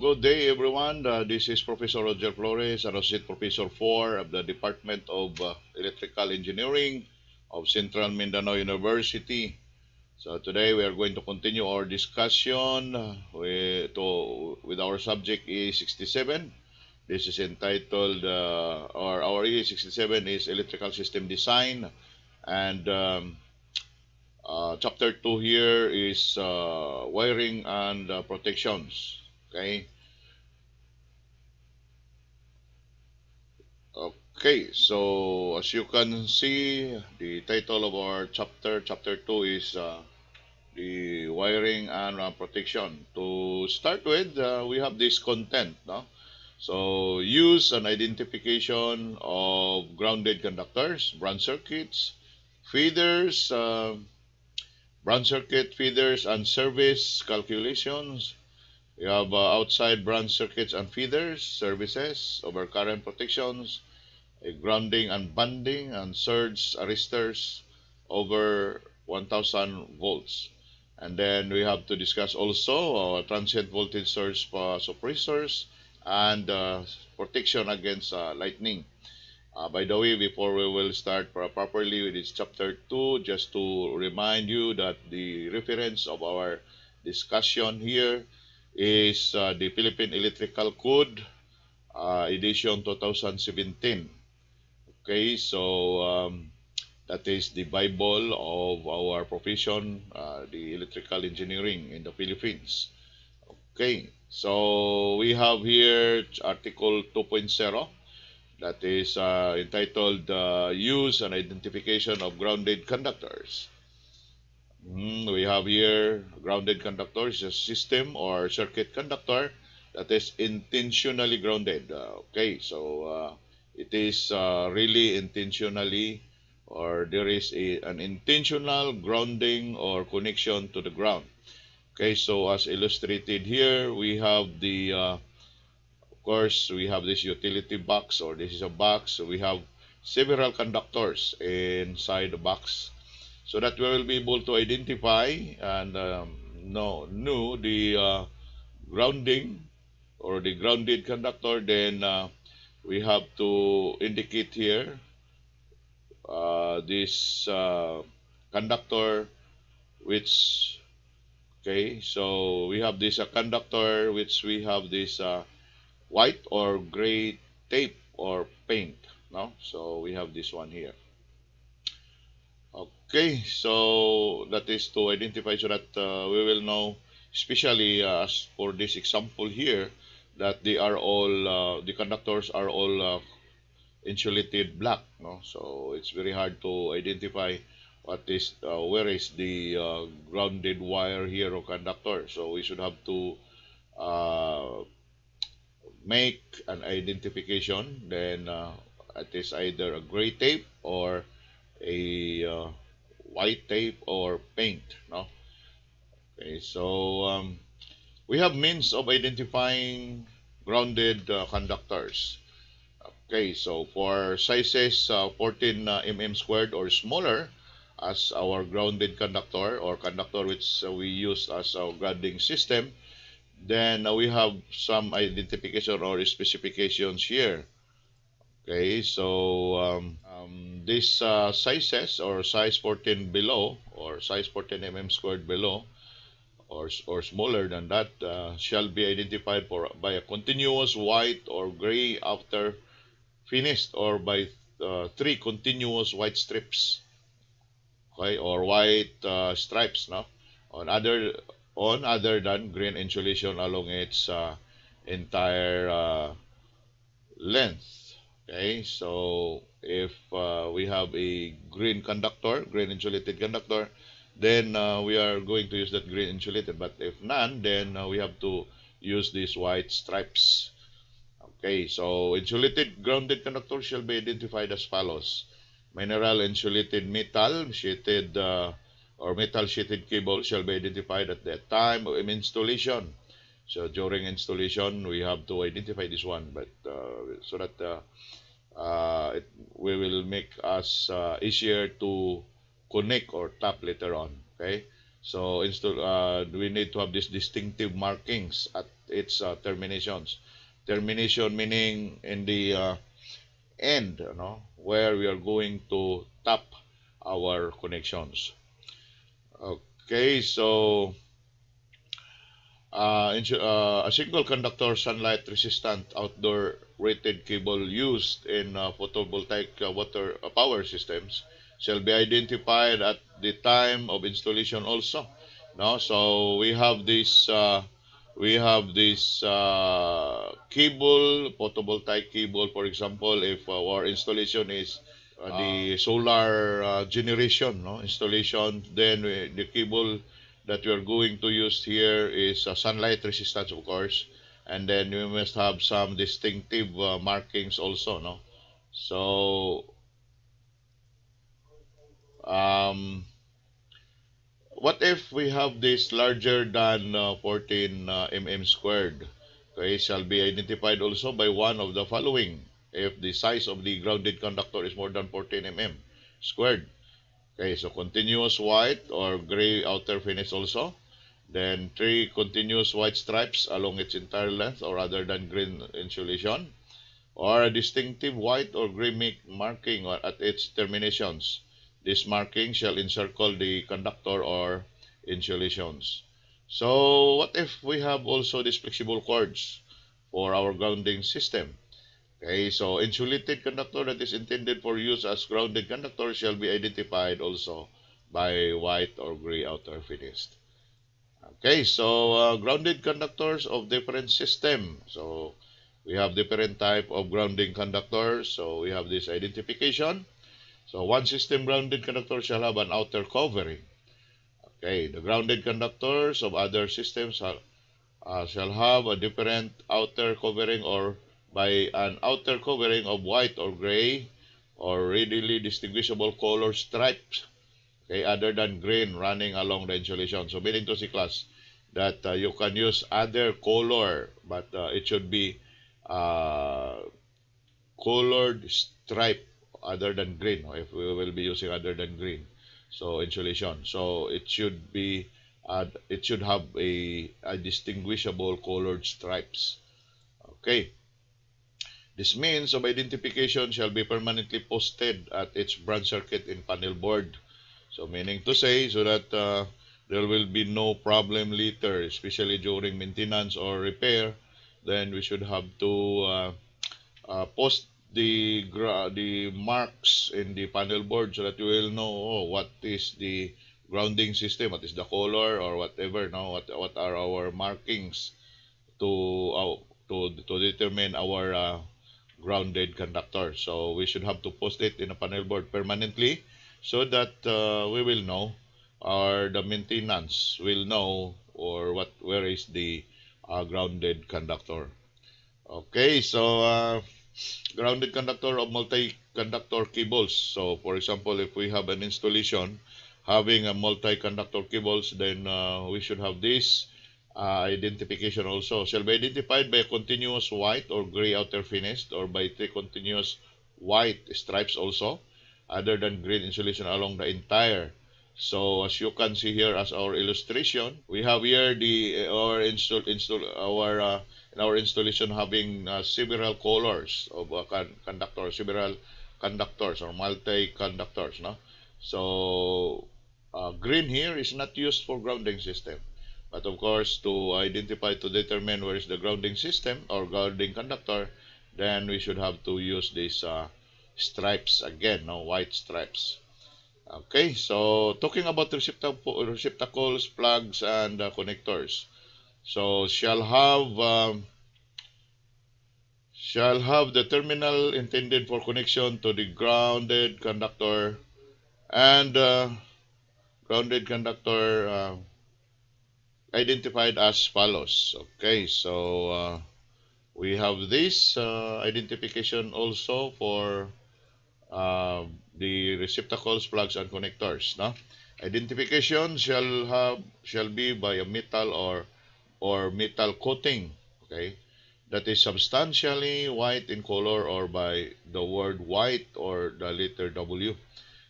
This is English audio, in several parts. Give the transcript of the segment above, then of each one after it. Good day, everyone. This is Professor Roger Flores, Associate Professor 4 of the Department of Electrical Engineering of Central Mindanao University. So today we are going to continue our discussion with our subject EA67. This is entitled, our EA67 is Electrical System Design, and chapter 2 here is wiring and protections. Okay, so as you can see, the title of our chapter 2 is the wiring and protection. To start with, we have this content, no? So use and identification of grounded conductors, branch circuits, feeders, branch circuit feeders and service calculations. You have outside branch circuits and feeders, services, overcurrent protections, grounding and bonding, and surge arresters over 1000 volts. And then we have to discuss also our transient voltage surge suppressors and protection against lightning. By the way, before we will start properly with this chapter 2, just to remind you that the reference of our discussion here is the Philippine Electrical Code, edition 2017. Okay, so that is the Bible of our profession, the electrical engineering in the Philippines. Okay, so we have here Article 2.0. That is entitled Use and Identification of Grounded Conductors. We have here grounded conductors, a system or circuit conductor that is intentionally grounded. Okay, so it is really intentionally, or there is an intentional grounding or connection to the ground. Okay, so as illustrated here, we have the of course, we have this utility box, or this is a box. So we have several conductors inside the box, so that we will be able to identify and know the grounding or the grounded conductor. Then we have to indicate here this conductor which, okay, so we have this conductor which we have this white or gray tape or paint, no? So we have this one here. Okay, so that is to identify, so that we will know, especially for this example here, that they are all, the conductors are all insulated black, no? So it's very hard to identify what is, where is the grounded wire here or conductor. So we should have to make an identification. Then it is either a gray tape or a white tape or paint, no? Okay, so we have means of identifying grounded conductors. Okay, so for sizes 14 mm squared or smaller as our grounded conductor, or conductor which we use as our grounding system, then we have some identification or specifications here. Okay, so these sizes, or size 14 below, or size 14 mm squared below, or smaller than that, shall be identified by a continuous white or gray after finished, or by 3 continuous white strips, okay, or white stripes, no? On other than green insulation along its entire length. Okay, so if we have a green conductor, green insulated conductor, then we are going to use that green insulated, but if none, then we have to use these white stripes. Okay, so insulated grounded conductor shall be identified as follows: mineral insulated metal sheeted or metal sheeted cable shall be identified at the time of installation. So during installation, we have to identify this one, but so that we will make us easier to connect or tap later on. Okay, So we need to have these distinctive markings at its terminations. Termination meaning in the end, you know, where we are going to tap our connections. Okay, so a single conductor sunlight resistant outdoor rated cable used in photovoltaic water power systems shall be identified at the time of installation also. No, so we have this cable, photovoltaic cable, for example, if our installation is the solar generation, no, installation, then the cable that we are going to use here is sunlight resistance, of course, and then we must have some distinctive markings also, no. So what if we have this larger than 14 mm squared? Okay, shall be identified also by one of the following if the size of the grounded conductor is more than 14 mm squared. Okay, so continuous white or gray outer finish also. Then 3 continuous white stripes along its entire length or other than green insulation. Or a distinctive white or gray marking at its terminations. This marking shall encircle the conductor or insulations. So, what if we have also these flexible cords for our grounding system? Okay, so insulated conductor that is intended for use as grounded conductor shall be identified also by white or gray outer finish. Okay, so grounded conductors of different system. So, we have different type of grounding conductors. So, we have this identification. So, one system grounded conductor shall have an outer covering. Okay, the grounded conductors of other systems shall have a different outer covering or by an outer covering of white or gray or readily distinguishable color stripes, okay, other than green running along the insulation. So, meaning to say, class, that you can use other color, but it should be colored stripe. Other than green, if we will be using other than green, so insulation, so it should have a distinguishable colored stripes. Okay, this means of identification shall be permanently posted at its branch circuit in panel board. So meaning to say, so that there will be no problem later, especially during maintenance or repair, then we should have to post the marks in the panel board so that you will know, oh, what is the grounding system, what is the color or whatever, no, what are our markings to determine our grounded conductor. So we should have to post it in a panel board permanently so that we will know, or the maintenance will know, or where is the grounded conductor. Okay, so grounded conductor of multi-conductor cables. So, for example, if we have an installation having a multi-conductor cables, then we should have this identification also. Shall be identified by a continuous white or gray outer finish or by 3 continuous white stripes also, other than green insulation along the entire. So, as you can see here as our illustration, we have here our installation having several colors of conductors, several conductors or multi-conductors, no? So, green here is not used for grounding system. But of course, to identify, to determine where is the grounding system or grounding conductor, then we should have to use these stripes again, no? White stripes. Okay, so talking about receptacles, plugs, and connectors. So shall have the terminal intended for connection to the grounded conductor and grounded conductor identified as follows. Okay, so we have this identification also for the receptacles, plugs, and connectors. No? Identification shall be by a metal or metal coating, okay, that is substantially white in color or by the word white or the letter W.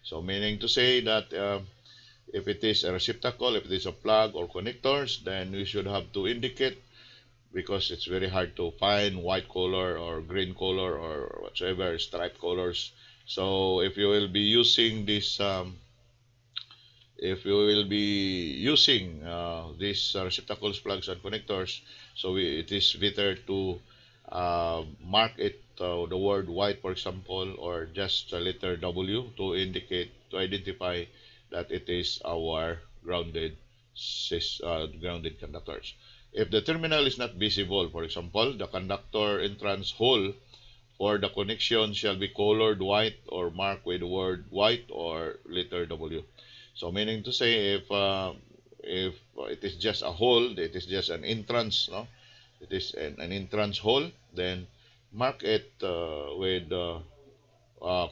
So meaning to say that If it is a receptacle, if it is a plug or connectors, then we should have to indicate, because it's very hard to find white color or green color or whatsoever stripe colors. So if you will be using this these receptacles, plugs and connectors, so it is better to mark it the word white, for example, or just the letter W to indicate, to identify that it is our grounded conductors. If the terminal is not visible, for example, the conductor entrance hole or the connection shall be colored white or marked with the word white or letter W. So meaning to say, if it is just a hole, it is just an entrance, no? It is an entrance hole, then mark it with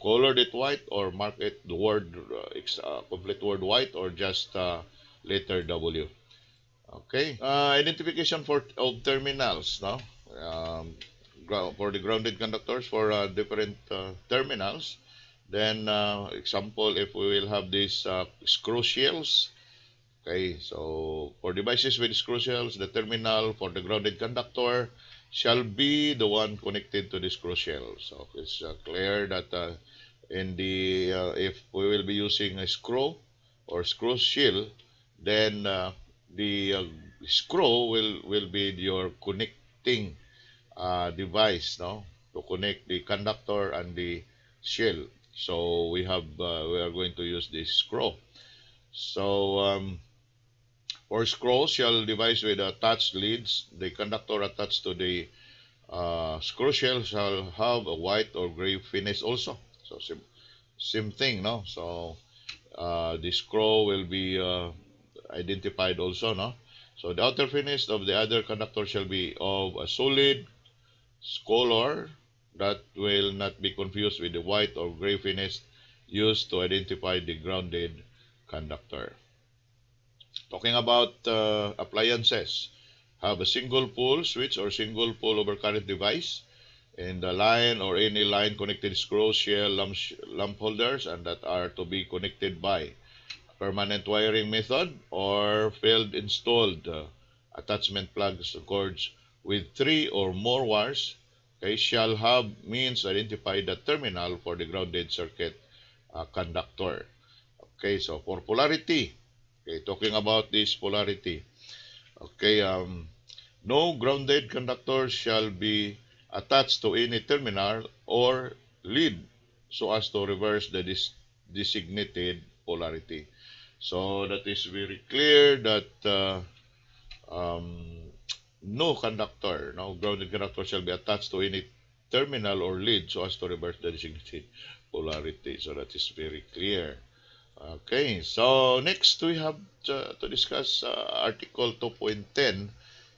colored it white, or mark it the word complete word white, or just letter W. Okay, identification of terminals now, for the grounded conductors for different terminals. Then example, if we will have these screw shells. Okay, so for devices with screw shells, the terminal for the grounded conductor shall be the one connected to the screw shell. So it's clear that if we will be using a screw or screw shell, then the screw will be your connecting device, no, to connect the conductor and the shell. So we are going to use this screw. So for screw shell device with attached leads, the conductor attached to the screw shell shall have a white or gray finish also. So same thing, no. So the screw will be identified also, no. So the outer finish of the other conductor shall be of a solid color that will not be confused with the white or gray finish used to identify the grounded conductor. Talking about appliances, have a single pole switch or single pole overcurrent device, and the line or any line connected screw, shell, lamp holders, and that are to be connected by permanent wiring method or field installed attachment plugs or cords with 3 or more wires. Okay, shall have means identify the terminal for the grounded circuit conductor. Okay, so for polarity, okay, talking about this polarity. Okay, no grounded conductor shall be attached to any terminal or lead so as to reverse the designated polarity. So that is very clear that no grounded conductor shall be attached to any terminal or lead so as to reverse the designated polarity. So that is very clear. Okay, so next we have to discuss Article 2.10.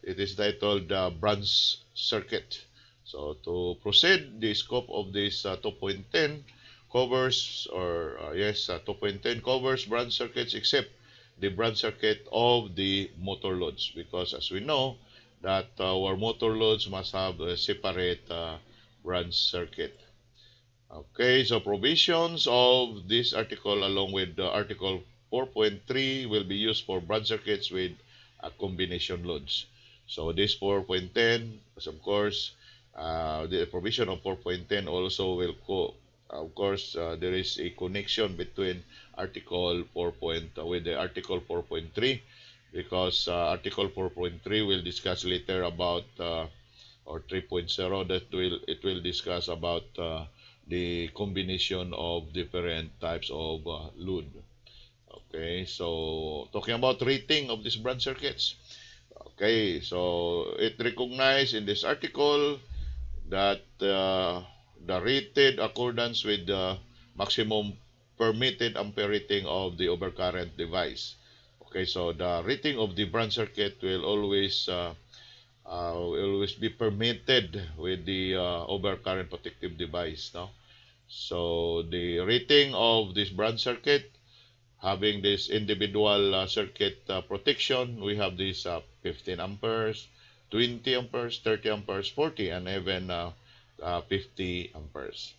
It is titled Branch Circuit. So to proceed, the scope of this 2.10 covers, or 2.10 covers branch circuits except the branch circuit of the motor loads, because as we know that our motor loads must have a separate branch circuit. Okay, so provisions of this article along with Article 4.3 will be used for branch circuits with combination loads. So this 4.10, of course, the provision of 4.10 also will go. Of course, there is a connection between Article 4.3, because Article 4.3 will discuss later about, or 3.0, that will discuss about the combination of different types of load. Okay, so talking about rating of these branch circuits. Okay, so it recognized in this article that the rated accordance with the maximum permitted ampere rating of the overcurrent device. Okay, so the rating of the branch circuit will always be permitted with the overcurrent protective device, no? So the rating of this branch circuit, having this individual circuit protection, we have this 15 amperes, 20 amperes, 30 amperes, 40, and even 50 amperes.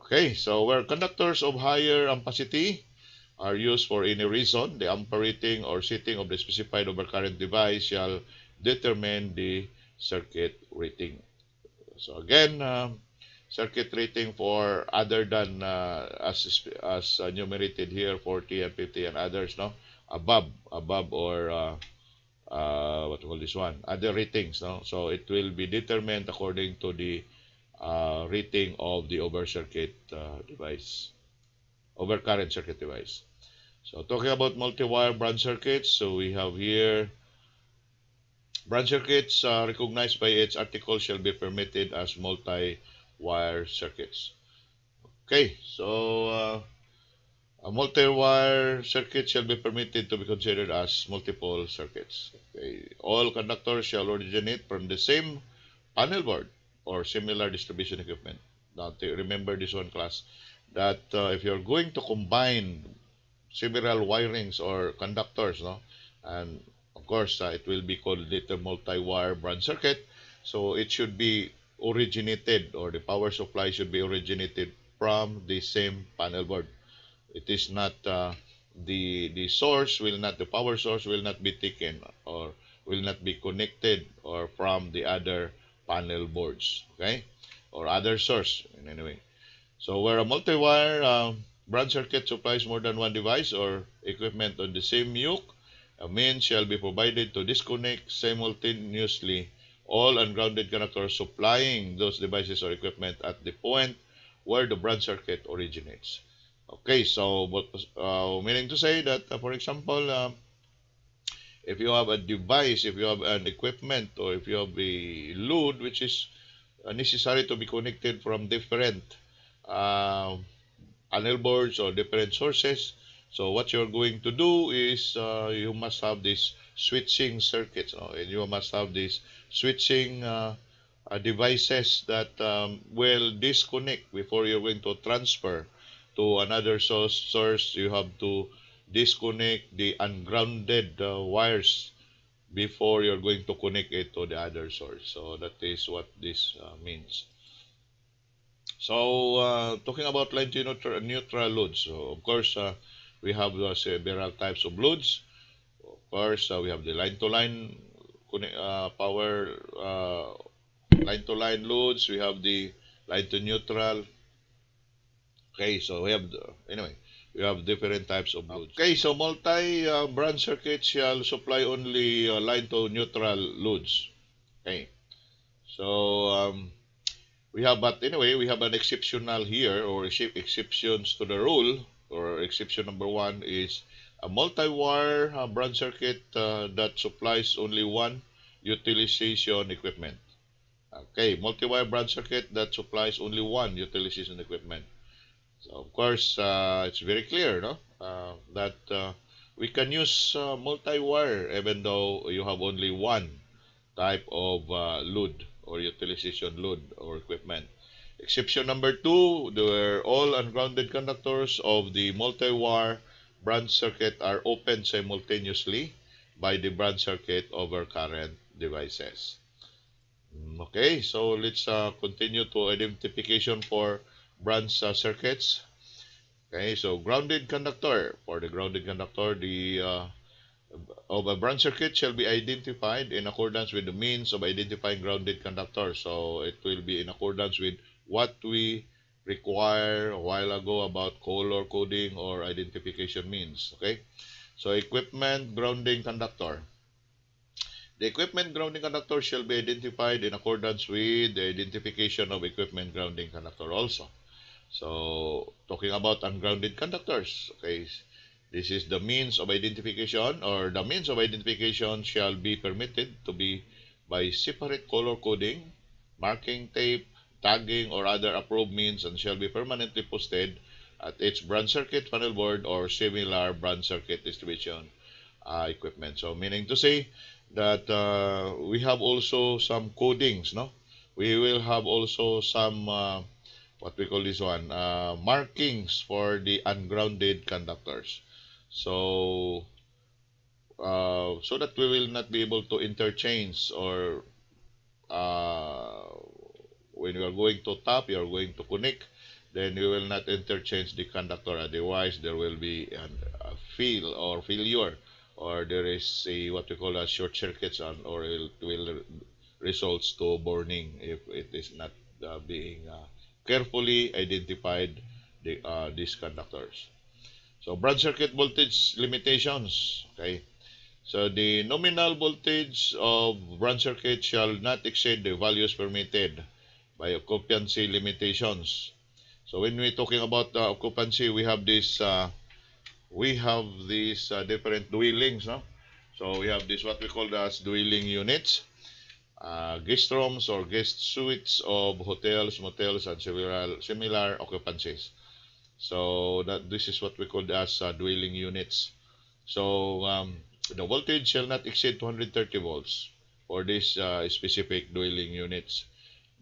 Okay, so where conductors of higher ampacity are used for any reason, the amperating or setting of the specified overcurrent device shall determine the circuit rating. So again, circuit rating for other than as enumerated here, 40 and 50 and others, no, above or what will this one, other ratings, no. So it will be determined according to the rating of the overcurrent circuit device. So talking about multi-wire branch circuits, so we have here branch circuits recognized by its article shall be permitted as multi-wire circuits. Okay, so a multi-wire circuit shall be permitted to be considered as multiple circuits. Okay. All conductors shall originate from the same panel board or similar distribution equipment. Now, remember this one, class, that if you're going to combine several wirings or conductors, no, and of course, it will be called later multi-wire branch circuit. So it should be originated, or the power supply should be originated from the same panel board. It is not the source will not, the power source will not be taken or will not be connected or from the other panel boards, okay, or other source in any way. So where a multi-wire branch circuit supplies more than one device or equipment on the same yoke, a means shall be provided to disconnect simultaneously all ungrounded connectors supplying those devices or equipment at the point where the branch circuit originates. Okay, so meaning to say that, for example, if you have a device, if you have an equipment, or if you have a load which is necessary to be connected from different panel boards or different sources, so what you're going to do is you must have these switching circuits, and you must have these switching devices that will disconnect before you're going to transfer to another source. You have to disconnect the ungrounded wires before you're going to connect it to the other source. So that is what this means. So talking about line to neutral loads, so of course we have several types of loads. Of course, we have the line-to-line power, line-to-line loads. We have the line-to-neutral. Okay, so we have, anyway, we have different types of loads. Okay, so multi-branch circuits shall supply only line-to-neutral loads. Okay, so we have, but anyway, we have an exceptional here, or exceptions to the rule. Or exception number one is a multi-wire branch circuit that supplies only one utilization equipment. Okay, multi-wire branch circuit that supplies only one utilization equipment. So of course, it's very clear, no, that we can use multi-wire even though you have only one type of load or utilization load or equipment. Exception number two, where all ungrounded conductors of the multi-wire branch circuit are opened simultaneously by the branch circuit overcurrent devices. Okay, so let's continue to identification for branch circuits. Okay, so grounded conductor. For the grounded conductor, the of a branch circuit shall be identified in accordance with the means of identifying grounded conductors. So it will be in accordance with what we require a while ago about color coding or identification means. Okay, so equipment grounding conductor. The equipment grounding conductor shall be identified in accordance with the identification of equipment grounding conductor also. So talking about ungrounded conductors, okay, this is the means of identification, or the means of identification shall be permitted to be by separate color coding, marking tape, tagging, or other approved means, and shall be permanently posted at its branch circuit panel board or similar branch circuit distribution equipment. So meaning to say that we have also some codings, no? We will have also some, what we call this one, markings for the ungrounded conductors. So, so that we will not be able to interchange, or when you are going to tap, you are going to connect then you will not interchange the conductor or device. There will be a failure, or there is a what we call a short circuits, or it will results to burning if it is not being carefully identified, these conductors. So broad circuit voltage limitations. Okay, so the nominal voltage of broad circuit shall not exceed the values permitted by occupancy limitations. So when we're talking about occupancy, we have these different dwellings, no? So we have this what we call as dwelling units, guest rooms or guest suites of hotels, motels, and similar occupancies. So that this is what we call as dwelling units. So the voltage shall not exceed 230 volts for this specific dwelling units.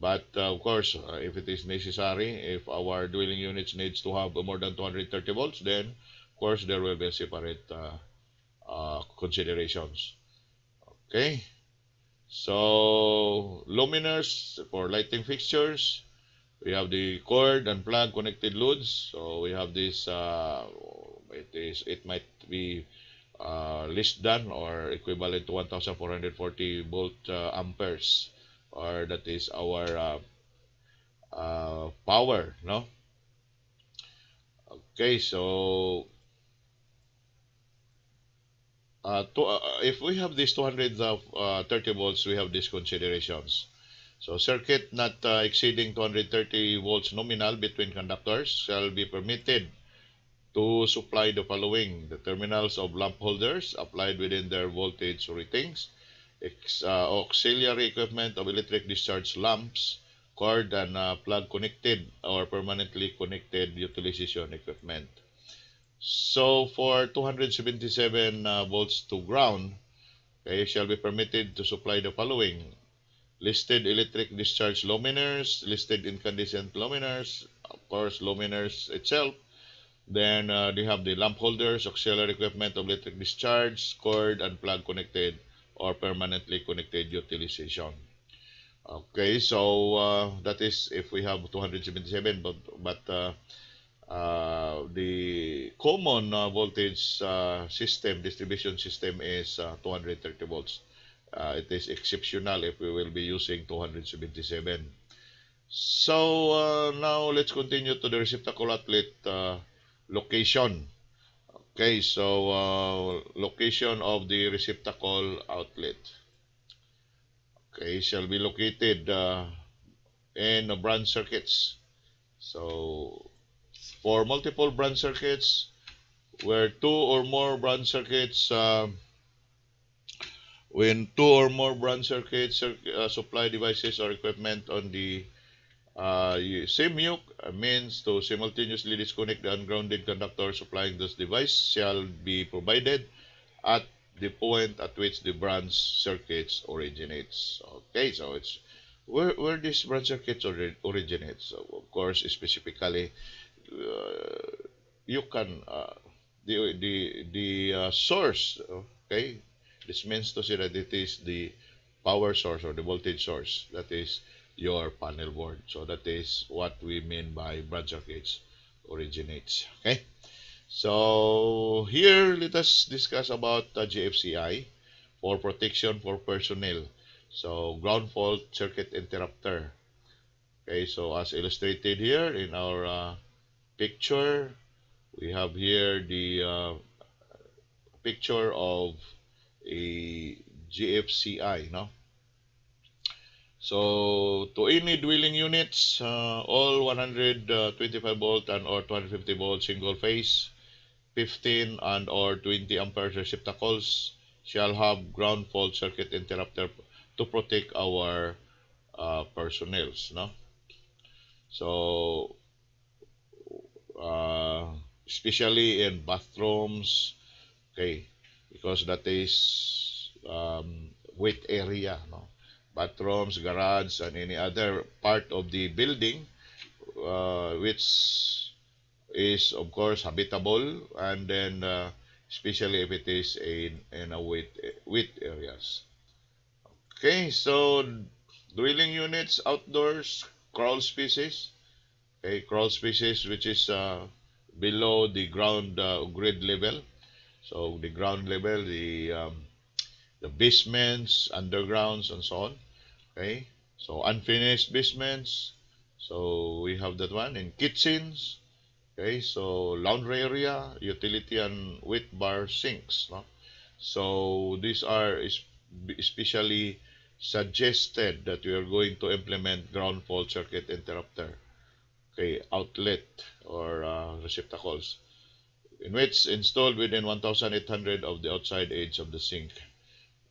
But of course, if it is necessary, if our dwelling units needs to have more than 230 volts, then of course there will be separate considerations. Okay, so luminaires for lighting fixtures, we have the cord and plug connected loads. So we have this. It might be less than or equivalent to 1,440 volt amperes. Or that is our power, no? Okay, so if we have these 230 volts, we have these considerations. So circuit not exceeding 230 volts nominal between conductors shall be permitted to supply the following: the terminals of lamp holders applied within their voltage ratings, auxiliary equipment of electric discharge lamps, cord and plug connected or permanently connected utilization equipment. So for 277 volts to ground, okay, shall be permitted to supply the following: listed electric discharge luminaires, listed incandescent luminaires, of course luminaires itself. Then they have the lamp holders, auxiliary equipment of electric discharge, cord and plug connected or permanently connected utilization. Okay, so that is if we have 277, but the common voltage system, distribution system is 230 volts. It is exceptional if we will be using 277. So now let's continue to the receptacle outlet location. Okay, so location of the receptacle outlet. Okay, shall be located in branch circuits. So for multiple branch circuits, where two or more branch circuits supply devices or equipment on the same yoke means to simultaneously disconnect the ungrounded conductor supplying this device shall be provided at the point at which the branch circuits originates. Okay, so it's where this branch circuits originates. So of course, specifically, you can the source. Okay, this means to say that it is the power source or the voltage source, that is your panel board. So that is what we mean by branch circuits originates. Okay, so here let us discuss about GFCI for protection for personnel. So ground fault circuit interrupter. Okay, so as illustrated here in our picture, we have here the picture of a GFCI, no? So to any dwelling units, all 125 volt and or 250 volt single phase 15 and or 20 ampere receptacles shall have ground fault circuit interrupter to protect our personnels, no? So especially in bathrooms, okay, because that is wet area, no? Bathrooms, garage, and any other part of the building which is of course habitable, and then especially if it is in a wet areas. Okay, so dwelling units, outdoors, crawl spaces, okay, crawl spaces which is below the ground grid level. So the ground level, the basements, undergrounds, and so on. Okay, so unfinished basements. So we have that one in kitchens. Okay, so laundry area, utility and wet bar sinks. No? So these are especially suggested that we are going to implement ground fault circuit interrupter, okay, outlet or receptacles, in which installed within 1,800 of the outside edge of the sink,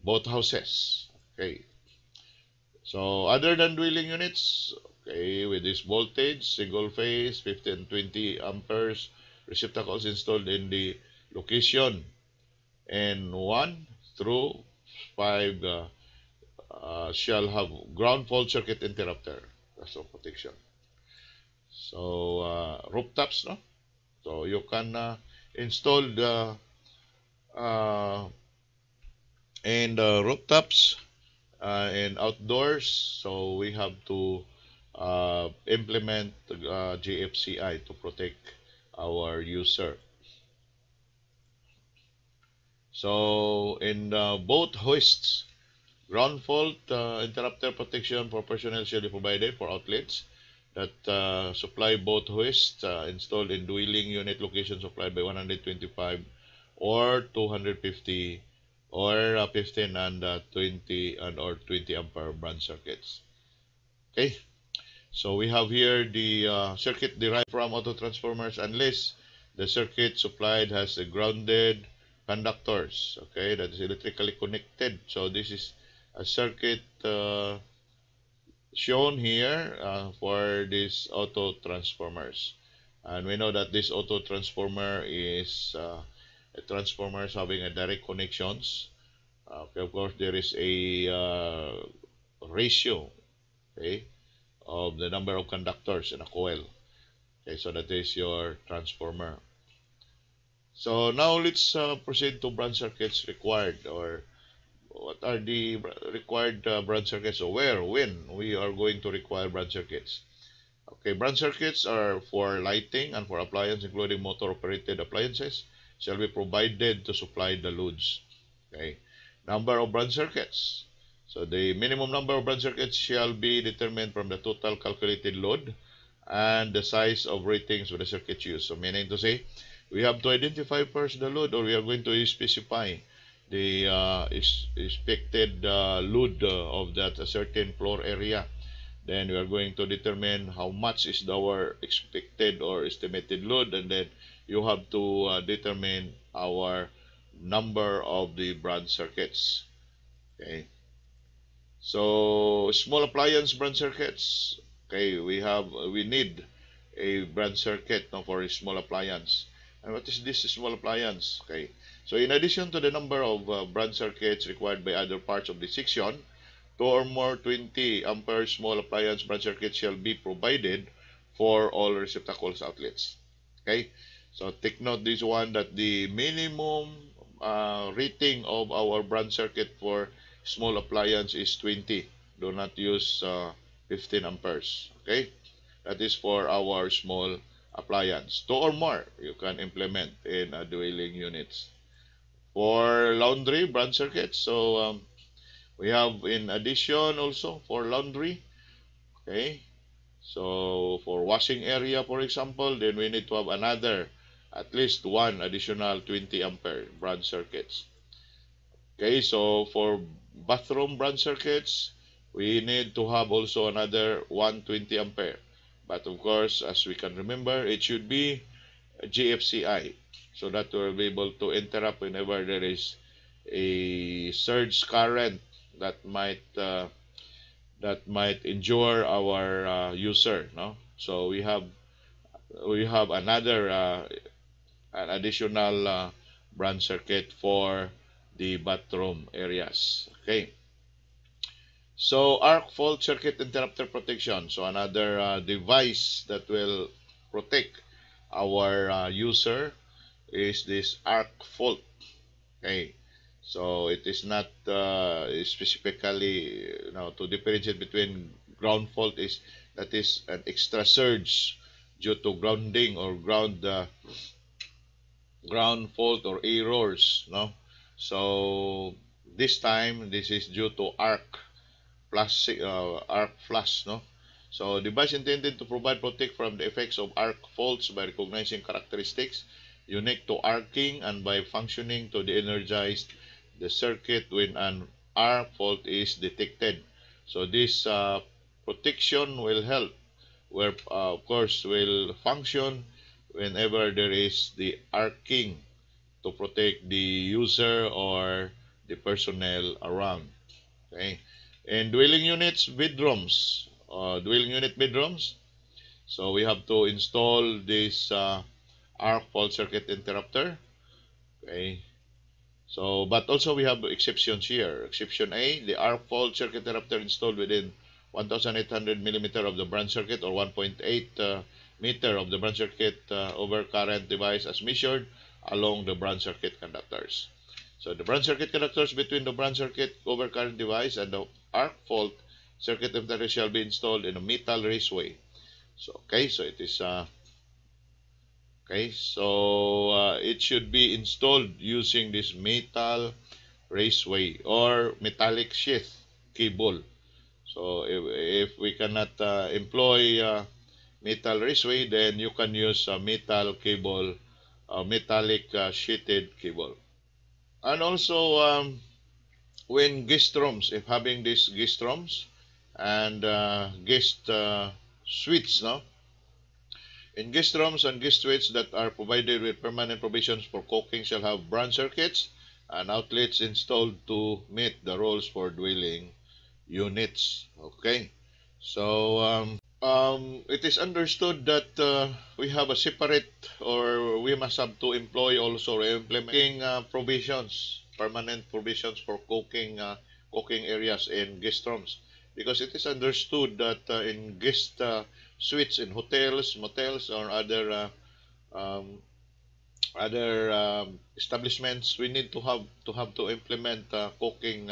both houses. Okay, so other than dwelling units, okay, with this voltage, single phase 15-20 amperes receptacles installed in the location N1 through 5 shall have ground fault circuit interrupter as of protection. So rooftops, no? So you can install the rooftops and outdoors. So we have to implement GFCI to protect our user. So in both hoists, ground fault interrupter protection for personnel shall be provided for outlets that supply both hoists installed in dwelling unit location supplied by 125 or 250 or 15 and 20 and or 20 ampere branch circuits. Okay, so we have here the circuit derived from auto transformers unless the circuit supplied has a grounded conductors. Okay, that is electrically connected. So this is a circuit shown here for these auto transformers, and we know that this auto transformer is transformers having a direct connections. Okay, of course there is a ratio, okay, of the number of conductors in a coil. Okay, so that is your transformer. So now let's proceed to branch circuits required, or what are the required branch circuits, or where, when we are going to require branch circuits. Okay, branch circuits are for lighting and for appliances, including motor-operated appliances, shall be provided to supply the loads. Okay, number of branch circuits. So the minimum number of branch circuits shall be determined from the total calculated load and the size of ratings for the circuit used. So meaning to say, we have to identify first the load, or we are going to specify the expected load of that certain floor area. Then we are going to determine how much is our expected or estimated load, and then you have to determine our number of the branch circuits. Okay, so small appliance branch circuits. Okay, we need a branch circuit now for a small appliance. And what is this small appliance? Okay, so in addition to the number of branch circuits required by other parts of the section, 2 or more 20 ampere small appliance branch circuits shall be provided for all receptacles outlets. Okay, so take note this one, that the minimum rating of our branch circuit for small appliance is 20. Do not use 15 amperes. Okay, that is for our small appliance. 2 or more you can implement in a dwelling units. For laundry branch circuits, so we have in addition also for laundry. Okay, so for washing area, for example, then we need to have another, at least one additional 20 ampere branch circuits. Okay, so for bathroom branch circuits, we need to have also another 120 ampere. But of course, as we can remember, it should be GFCI, so that we'll be able to interrupt whenever there is a surge current that might injure our user. No, so we have another an additional branch circuit for the bathroom areas. Okay, so arc fault circuit interrupter protection. So another device that will protect our user is this arc fault. Okay, so it is not specifically, you know, to differentiate between ground fault, is that is an extra surge due to grounding or ground fault or errors, no? So this time this is due to arc flash, no? So device intended to provide protect from the effects of arc faults by recognizing characteristics unique to arcing and by functioning to de-energize the circuit when an arc fault is detected. So this protection will help, where of course will function whenever there is the arcing to protect the user or the personnel around. Okay, and dwelling units bedrooms. Dwelling unit bedrooms. So we have to install this arc fault circuit interrupter. Okay. So, but also we have exceptions here. Exception A, the arc fault circuit interrupter installed within 1,800 millimeter of the branch circuit or 1.8 meter of the branch circuit over current device as measured along the branch circuit conductors. So the branch circuit conductors between the branch circuit over current device and the arc fault circuit interrupter shall be installed in a metal raceway. So okay, so it is okay, so it should be installed using this metal raceway or metallic sheath cable. So if we cannot employ metal raceway, then you can use a metal cable, metallic sheathed cable. And also when guest rooms, if having these guest rooms and guest suites, no? In guest rooms and guest suites that are provided with permanent provisions for cooking shall have branch circuits and outlets installed to meet the rules for dwelling units. Okay, so it is understood that we have a separate, or we must have to employ also implementing provisions, permanent provisions for cooking cooking areas in guest rooms, because it is understood that in guest suites in hotels, motels, or other establishments, we need to have to implement cooking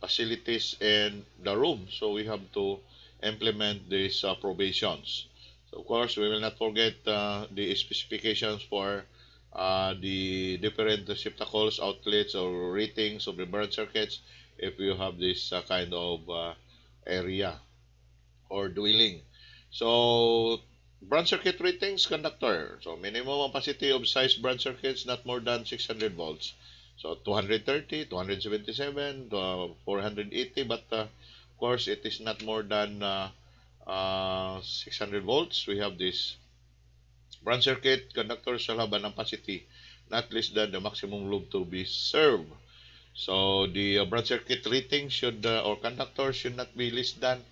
facilities in the room. So we have to implement these provisions. So of course we will not forget the specifications for the different receptacles, outlets, or ratings of the branch circuits if you have this kind of area or dwelling. So branch circuit ratings conductor. So minimum opacity of size branch circuits not more than 600 volts. So 230, 277, 480, but of course it is not more than 600 volts. We have this branch circuit conductor shall have an opacity not less than the maximum load to be served. So the branch circuit rating should or conductor should not be less than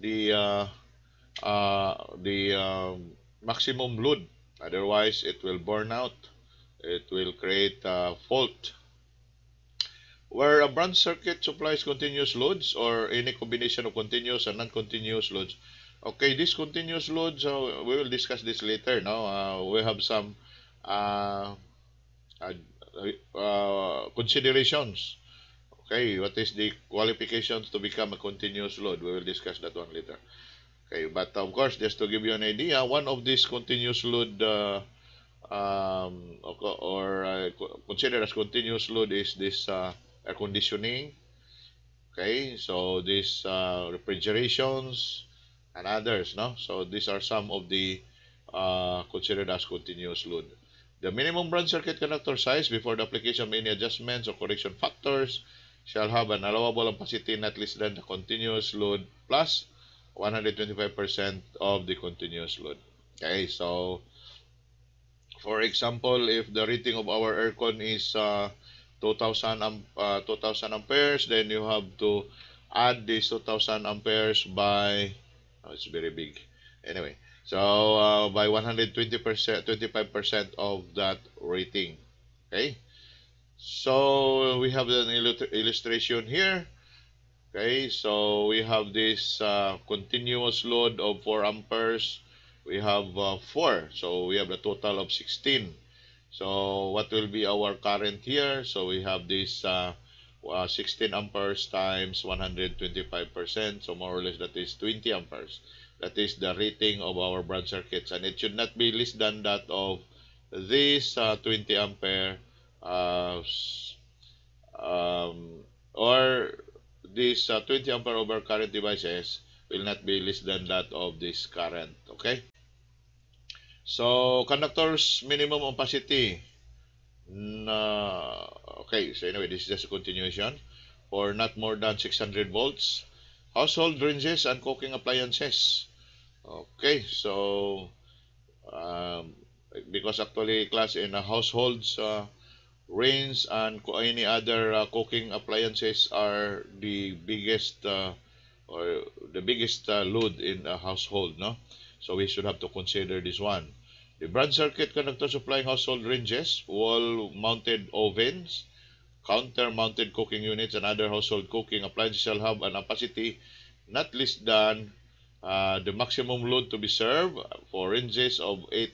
the maximum load. Otherwise, it will burn out. It will create a fault. Where a branch circuit supplies continuous loads or any combination of continuous and non-continuous loads. Okay, this continuous loads, we will discuss this later. Now we have some considerations. Okay, what is the qualifications to become a continuous load? We will discuss that one later. Okay, but of course, just to give you an idea, one of these continuous load considered as continuous load is this air conditioning. Okay, so this refrigerations and others, no? So these are some of the considered as continuous load. The minimum branch circuit conductor size before the application of any adjustments or correction factors shall have an allowable opacity not less than the continuous load plus 125% of the continuous load. Okay, so for example, if the rating of our aircon is 2000 amperes, then you have to add this 2000 amperes by, oh, it's very big. Anyway, so by 25% of that rating. Okay, so we have an illustration here. Okay, so we have this continuous load of 4 amperes. We have 4, so we have a total of 16. So what will be our current here? So we have this 16 amperes times 125%, so more or less that is 20 amperes. That is the rating of our branch circuits, and it should not be less than that of this 20 ampere or this 20 ampere over current devices will not be less than that of this current. Okay, so conductors minimum opacity. Okay, so anyway, this is just a continuation for not more than 600 volts. Household ranges and cooking appliances. Okay, so because actually class in households, range and any other cooking appliances are the biggest load in a household, no? So we should have to consider this one. The branch circuit conductor supplying household ranges, wall-mounted ovens, counter-mounted cooking units, and other household cooking appliances shall have an opacity not less than the maximum load to be served for ranges of 8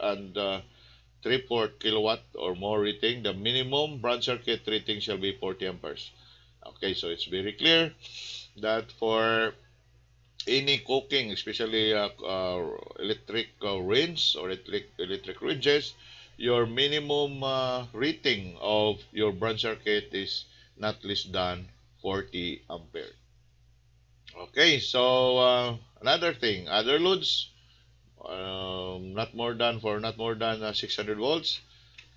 and 3/4 kilowatt or more rating. The minimum branch circuit rating shall be 40 amperes. Okay, so it's very clear that for any cooking, especially electric range or electric ranges, your minimum rating of your branch circuit is not less than 40 ampere. Okay, so another thing, other loads, not more than 600 volts.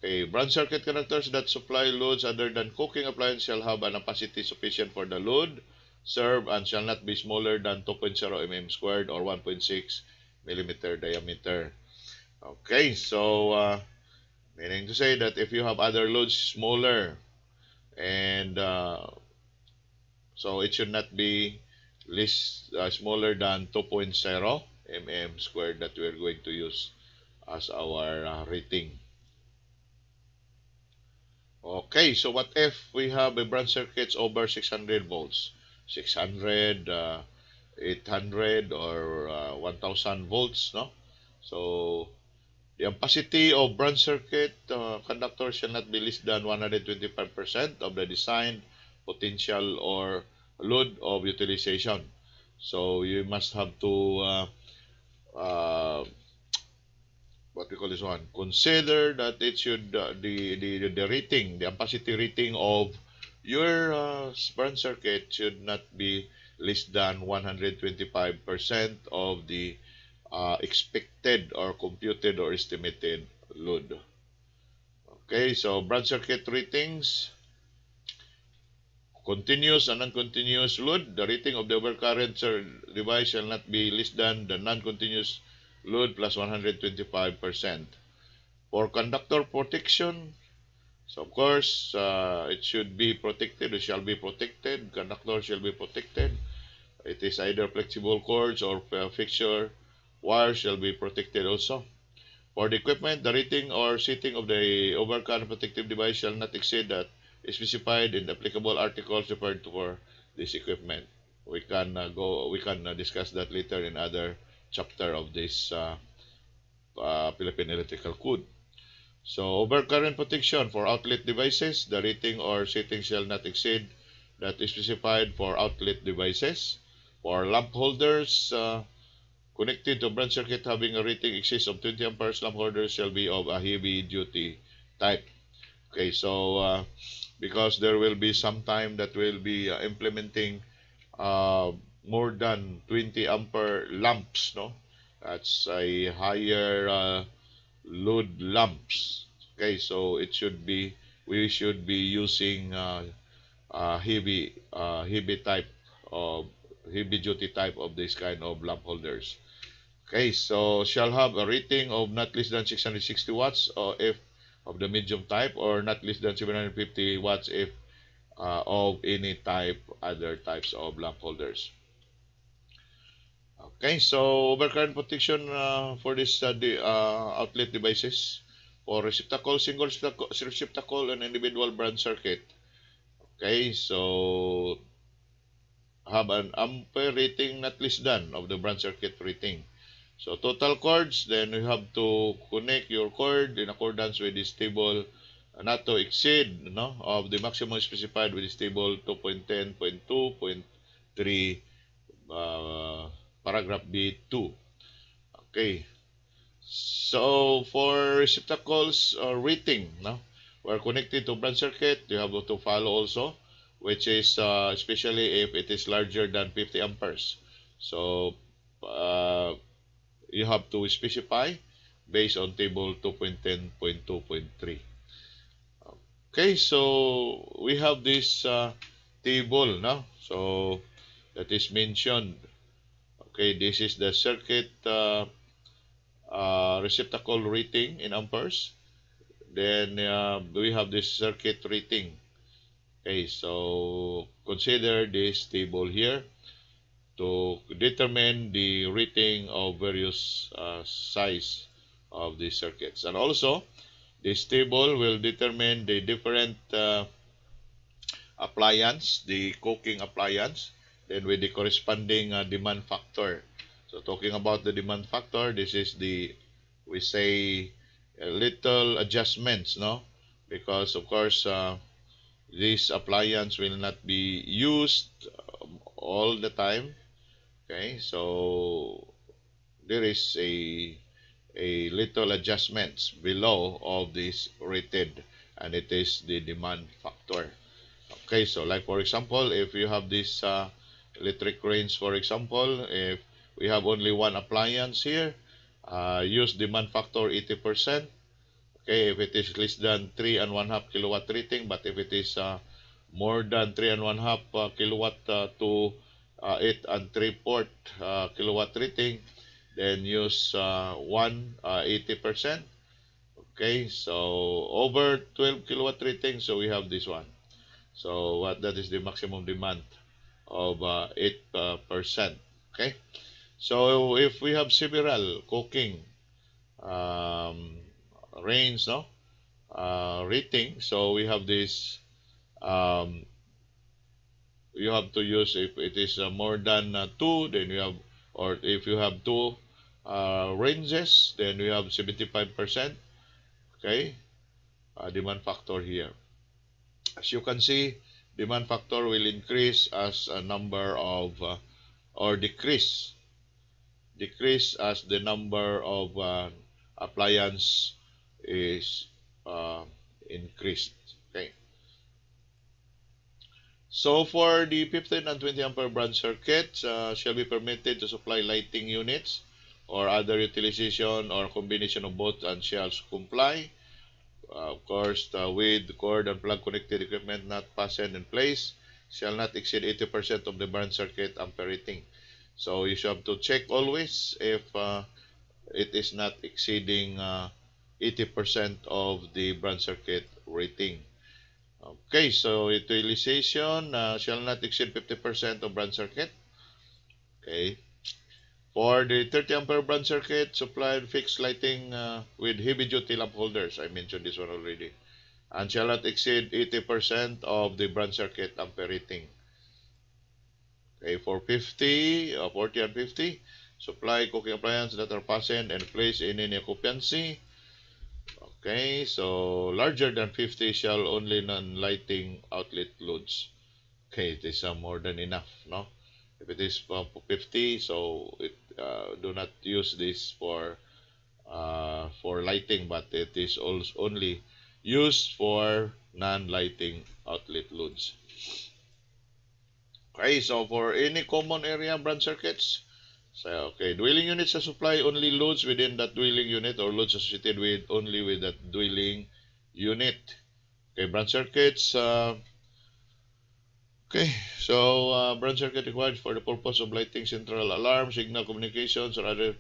Okay, branch circuit connectors that supply loads other than cooking appliance shall have an opacity sufficient for the load served and shall not be smaller than 2.0 mm squared or 1.6 millimeter diameter. Okay, so meaning to say that if you have other loads smaller, and so it should not be less smaller than 2.0 mm squared that we're going to use as our rating. Okay, so what if we have a branch circuits over 600 volts, 600, 800, or 1000 volts, no? So the opacity of branch circuit conductors shall not be less than 125% of the designed potential or load of utilization. So you must have to, what we call this one, consider that it should, the rating, the opacity rating of your branch circuit should not be less than 125% of the expected or computed or estimated load. Okay, so branch circuit ratings, continuous and non-continuous load. The rating of the overcurrent device shall not be less than the non-continuous load plus 125%. For conductor protection, so of course it should be protected, it shall be protected, conductor shall be protected. It is either flexible cords or fixture wires shall be protected also. For the equipment, the rating or setting of the overcurrent protective device shall not exceed that specified in the applicable articles referred to for this equipment. We can discuss that later in other chapter of this Philippine Electrical Code. So overcurrent protection for outlet devices, the rating or setting shall not exceed that is specified for outlet devices. For lamp holders connected to branch circuit having a rating excess of 20 amperes, lamp holders shall be of a heavy duty type. Okay, so because there will be some time that will be implementing more than 20 ampere lamps, no? That's a higher load lamps. Okay, so it should be, we should be using heavy duty type of this kind of lamp holders. Okay, so shall have a rating of not less than 660 watts or if of the medium type, or not less than 750 watts if of any type, other types of lamp holders. Okay, so overcurrent protection for this outlet devices, or receptacle, single receptacle and individual branch circuit. Okay, so have an ampere rating not less than of the branch circuit rating. So total cords, then you have to connect your cord in accordance with this table, not to exceed, you know, of the maximum specified with this table 2.10.2.3 paragraph B2. Okay. So for receptacles or rating, no, we're connected to branch circuit. You have to follow also, which is especially if it is larger than 50 amperes. So you have to specify based on table 2.10.2.3. Okay, so we have this table now. So that is mentioned. Okay, this is the circuit receptacle rating in amperes. Then we have this circuit rating. Okay, so consider this table here to determine the rating of various size of the circuits. And also, this table will determine the different appliance, the cooking appliance, then with the corresponding demand factor. So talking about the demand factor, this is the, we say, little adjustments, no? Because of course, this appliance will not be used all the time. Okay, so there is a little adjustments below of this rated, and it is the demand factor. Okay, so like for example, if you have this electric range, for example, if we have only one appliance here, use demand factor 80%. Okay, if it is less than 3.5 kilowatt rating, but if it is more than 3.5 kilowatt to 8.75 kilowatt rating, then use 80%. Okay, so over 12 kilowatt rating, so we have this one. So what that is the maximum demand of 8%. Okay, so if we have several cooking range, no, rating, so we have this. You have to use if it is more than 2, then you have, or if you have 2 ranges, then we have 75%. Okay, demand factor here. As you can see, demand factor will increase as a number of or decrease as the number of appliance is increased. Okay. So for the 15 and 20 ampere branch circuits, shall be permitted to supply lighting units or other utilization or combination of both, and shall comply, of course, with cord and plug connected equipment not fastened in place, shall not exceed 80% of the branch circuit ampere rating. So you should have to check always if it is not exceeding 80% of the branch circuit rating. Okay, so utilization shall not exceed 50% of branch circuit. Okay, for the 30 ampere branch circuit, supplied fixed lighting with heavy duty lamp holders. I mentioned this one already, and shall not exceed 80% of the branch circuit ampere rating. Okay, for 40 and 50, supply cooking appliances that are fastened and placed in any occupancy. Okay, so larger than 50 shall only non-lighting outlet loads. Okay, it is more than enough, no? If it is 50, so it do not use this for lighting, but it is also only used for non-lighting outlet loads. Okay, so for any common area branch circuits, so, okay, dwelling units that supply only loads within that dwelling unit or loads associated with only with that dwelling unit. Okay, branch circuits. Okay, so branch circuit required for the purpose of lighting, central alarm, signal communications, or other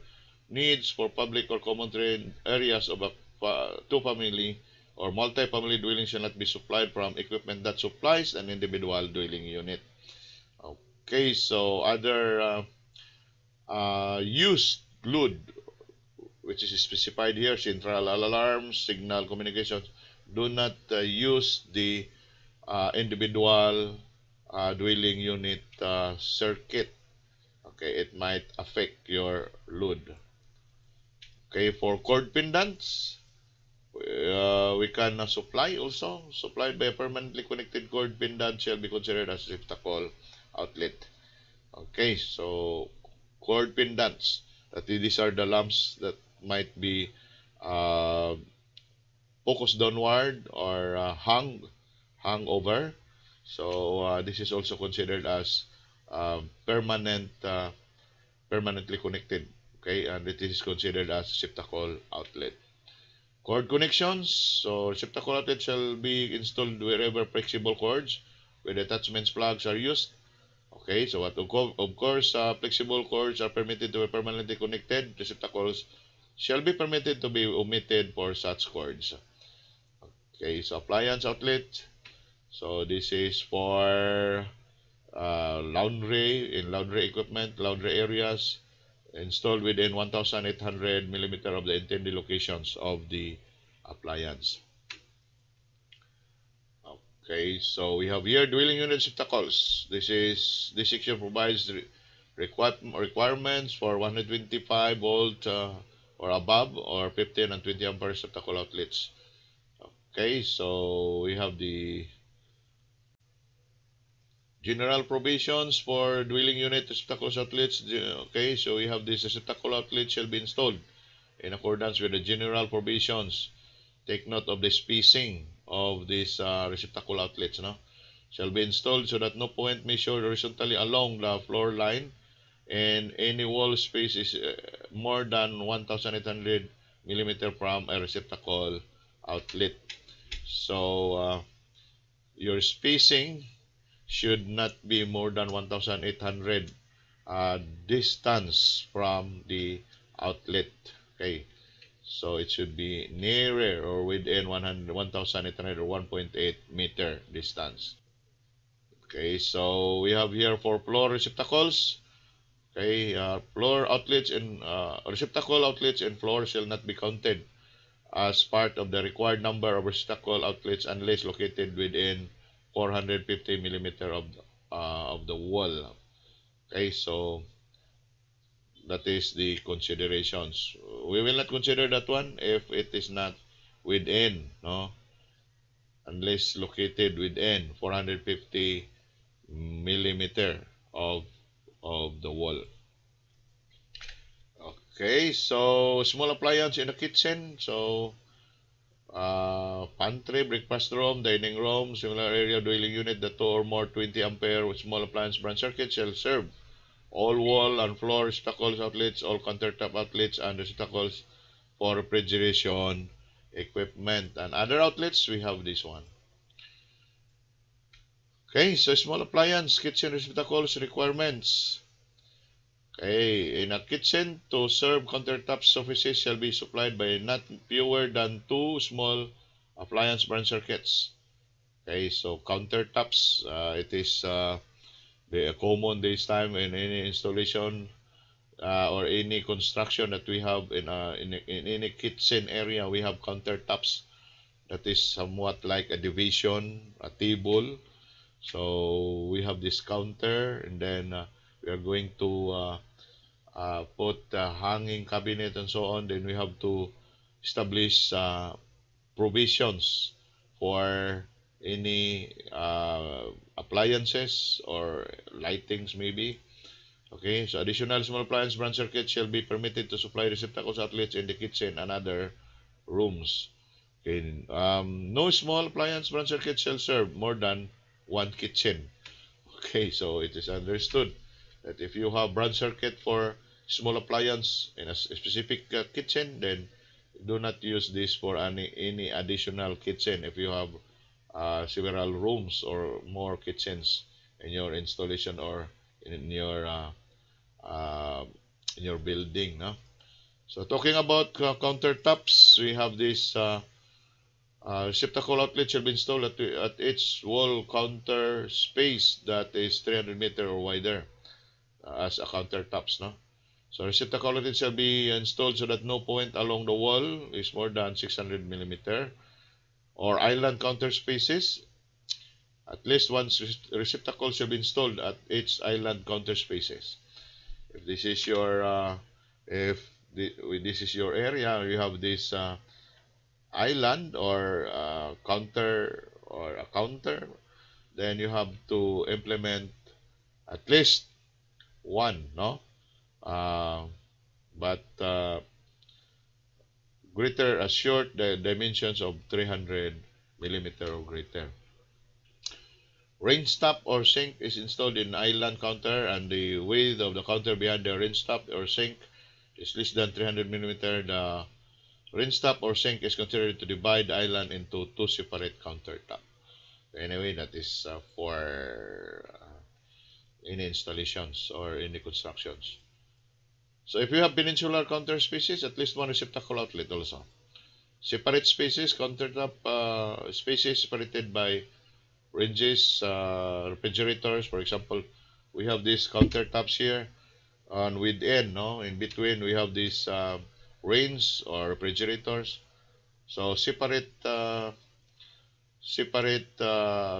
needs for public or common terrain areas of a two-family or multi-family dwelling shall not be supplied from equipment that supplies an individual dwelling unit. Okay, so other used load, which is specified here, central alarms, signal communications, do not use the individual dwelling unit circuit. Okay, it might affect your load. Okay, for cord pendants, we can supply also. Supplied by a permanently connected cord pendant shall be considered as receptacle outlet. Okay, so cord pendants. That these are the lumps that might be focused downward or hung over. So this is also considered as permanently connected. Okay, and it is considered as receptacle outlet. Cord connections. So receptacle outlet shall be installed wherever flexible cords with attachments plugs are used. Okay, so of course, flexible cords are permitted to be permanently connected. Receptacles shall be permitted to be omitted for such cords. Okay, so appliance outlet. So this is for laundry, in laundry equipment, laundry areas, installed within 1,800 millimeter of the intended locations of the appliance. Okay, so we have here dwelling unit receptacles. This section provides requirements for 125 volt or above, or 15 and 20 ampere receptacle outlets. Okay, so we have the general provisions for dwelling unit receptacles outlets. Okay, so we have this receptacle outlet shall be installed in accordance with the general provisions. Take note of the spacing of this receptacle outlets. No, shall be installed so that no point measured horizontally along the floor line and any wall space is more than 1,800 millimeter from a receptacle outlet. So your spacing should not be more than 1,800 distance from the outlet. Okay, so it should be nearer or within 1,800 or 1.8 meter distance. Okay, so we have here for floor receptacles. Okay, floor outlets and receptacle outlets and floor shall not be counted as part of the required number of receptacle outlets unless located within 450 millimeter of the wall. Okay, so that is the considerations. We will not consider that one if it is not within, no, unless located within 450 millimeter of the wall. Okay, so small appliance in the kitchen. So pantry, breakfast room, dining room, similar area, dwelling unit, the 2 or more 20 ampere with small appliance branch circuit shall serve all wall and floor receptacles outlets, all countertop outlets, and receptacles for refrigeration equipment and other outlets. We have this one. Okay, so small appliance kitchen receptacles requirements. Okay, in a kitchen, to serve countertop surfaces shall be supplied by not fewer than 2 small appliance branch circuits. Okay, so countertops, it is common this time in any installation or any construction that we have in any kitchen area. We have countertops that is somewhat like a division, a table. So we have this counter, and then we are going to put hanging cabinet and so on. Then we have to establish provisions for any appliances or lightings maybe. Okay, so additional small appliance branch circuits shall be permitted to supply receptacles outlets in the kitchen and other rooms. Okay, no small appliance branch circuits shall serve more than 1 kitchen. Okay, so it is understood that if you have branch circuit for small appliance in a specific kitchen, then do not use this for any additional kitchen if you have several rooms or more kitchens in your installation or in your building. No? So talking about countertops, we have this receptacle outlet shall be installed at its wall counter space that is 300 meter or wider. As a countertops, no? So receptacle outlet shall be installed so that no point along the wall is more than 600 millimeter or island counter spaces. At least 1 receptacle shall be installed at its island counter spaces. If this is your this is your area, you have this island or counter or a counter, then you have to implement at least 1, no, but greater assured the dimensions of 300 millimeter or greater. Range tap or sink is installed in island counter, and the width of the counter behind the range tap or sink is less than 300 millimeter. The range tap or sink is considered to divide the island into two separate counter tap. Anyway, that is for any installations or any constructions. So if you have peninsular counter spaces, at least one receptacle outlet also. Separate spaces, counter tap spaces separated by ranges, refrigerators, for example. We have these countertops here, and within, no, in between, we have these range or refrigerators. So separate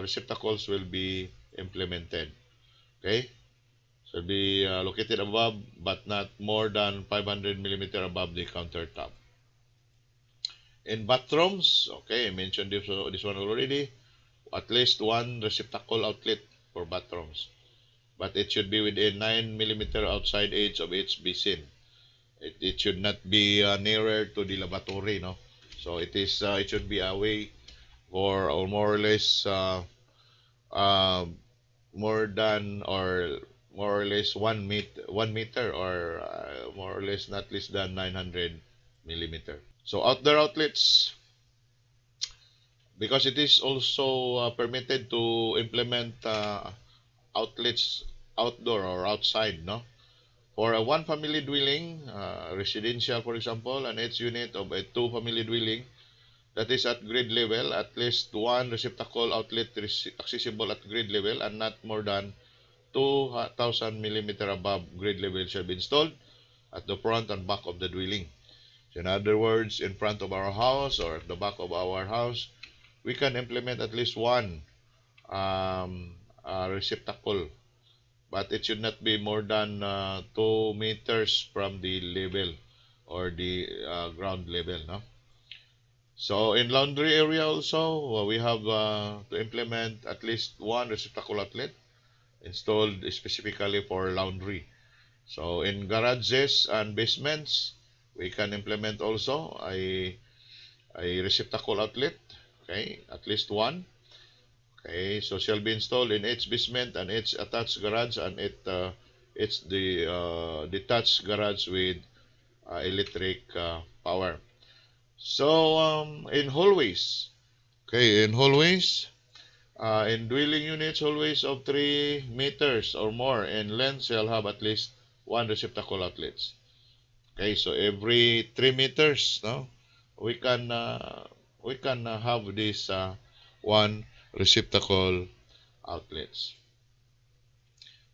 receptacles will be implemented. Okay, so be located above, but not more than 500 millimeter above the countertop. In bathrooms, okay, I mentioned this one already. At least one receptacle outlet for bathrooms, but it should be within 9 millimeter outside edge of each basin. It should not be nearer to the lavatory, no. So it is it should be away for or more or less more or less 1 meter or more or less not less than 900 millimeter. So outdoor outlets. Because it is also permitted to implement outlets outdoor or outside, no? For a one-family dwelling, residential, for example, and each unit of a two-family dwelling, that is at grade level, at least one receptacle outlet accessible at grade level and not more than 2,000 millimeter above grade level shall be installed at the front and back of the dwelling. So in other words, in front of our house or at the back of our house, we can implement at least one receptacle, but it should not be more than 2 meters from the level or the ground level, no? So in laundry area also, we have to implement at least one receptacle outlet installed specifically for laundry. So in garages and basements, we can implement also a receptacle outlet. Okay, at least one. Okay, so shall be installed in each basement and each attached garage and it's the detached garage with electric power. So in hallways, okay, in hallways, in dwelling units, hallways of 3 meters or more in length shall have at least one receptacle outlets. Okay, so every 3 meters, no, we can have this one receptacle outlets.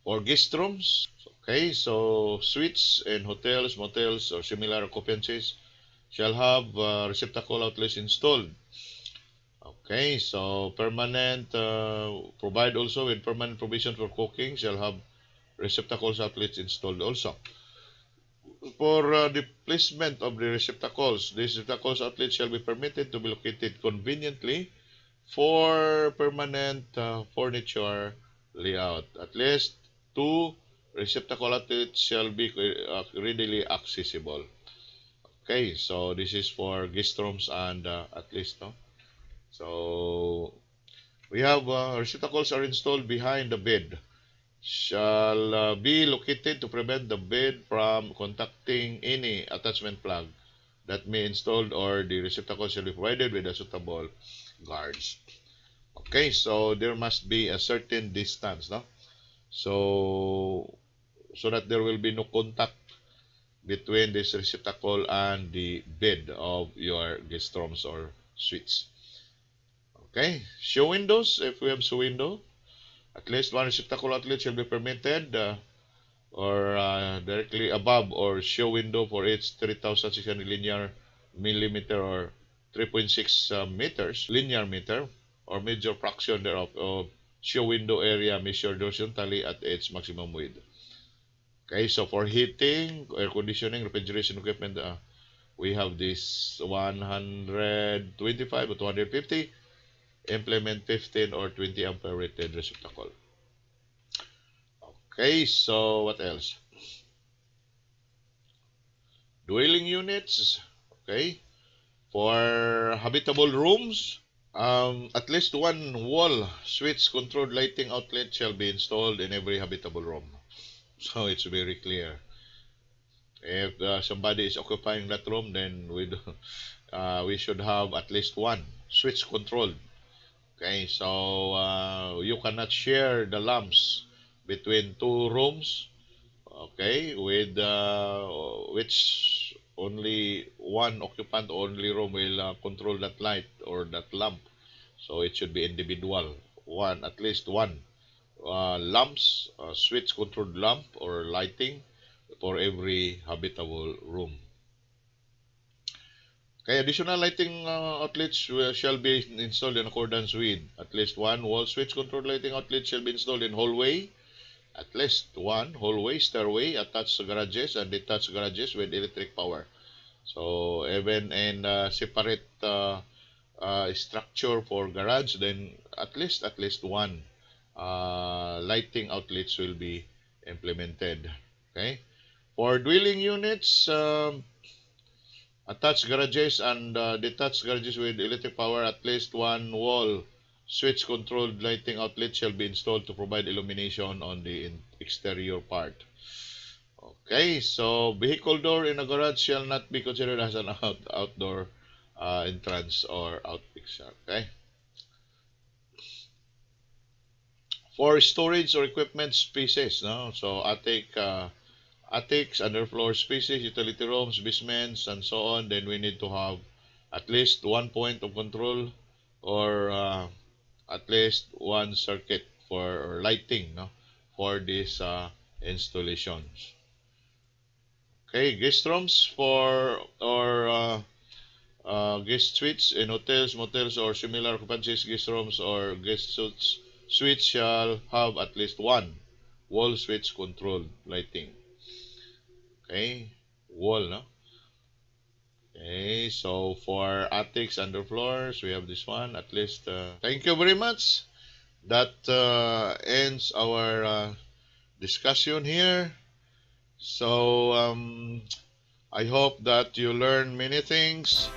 For guest rooms, okay, so suites in hotels, motels, or similar occupancies shall have receptacle outlets installed. Okay, so permanent, provide also with permanent provision for cooking shall have receptacle outlets installed also. For the placement of the receptacles, these receptacles outlets shall be permitted to be located conveniently for permanent furniture layout. At least 2 receptacle outlets shall be readily accessible. Okay, so this is for guest rooms and at least, no? So we have receptacles are installed behind the bed. Shall be located to prevent the bed from contacting any attachment plug that may installed, or the receptacle shall be provided with a suitable guards. Okay, so there must be a certain distance, no? So that there will be no contact between this receptacle and the bed of your guest rooms or suites. Okay, show windows, if we have show window, at least one receptacle outlet shall be permitted or directly above or show window for each 3,600 linear millimeter or 3.6 meters linear meter or major fraction thereof of show window area measured horizontally at its maximum width. Okay, so for heating, air conditioning, refrigeration equipment, we have this 125 or 250. Implement 15 or 20 ampere rated receptacle. Okay, so what else? dwelling units, okay, for habitable rooms, at least one wall switch controlled lighting outlet shall be installed in every habitable room. So it's very clear. If somebody is occupying that room, then we should have at least one switch controlled. Okay, so you cannot share the lamps between two rooms, okay, with which only one occupant, only room will control that light or that lamp. So it should be individual, one, at least one lamps, switch controlled lamp or lighting for every habitable room. Okay, additional lighting outlets shall be installed in accordance with at least one wall switch controlled lighting outlet shall be installed in hallway, at least one hallway, stairway, attached garages and detached garages with electric power. So even in separate structure for garage, then at least one lighting outlets will be implemented. Okay, for dwelling units, attached garages and detached garages with electric power, at least one wall switch controlled lighting outlet shall be installed to provide illumination on the exterior part. Okay, so vehicle door in a garage shall not be considered as an outdoor entrance or outfixture. Okay. For storage or equipment spaces, no? So attic, attics, underfloor spaces, utility rooms, basements, and so on, then we need to have at least one point of control or at least one circuit for lighting, no, for these installations. Okay, guest rooms for or guest suites in hotels, motels, or similar occupancies. Guest rooms or guest suites shall have at least one wall switch controlled lighting. Okay, wall, no? Okay, so for attics, underfloors, we have this one, at least. Thank you very much. That ends our discussion here. So I hope that you learn many things.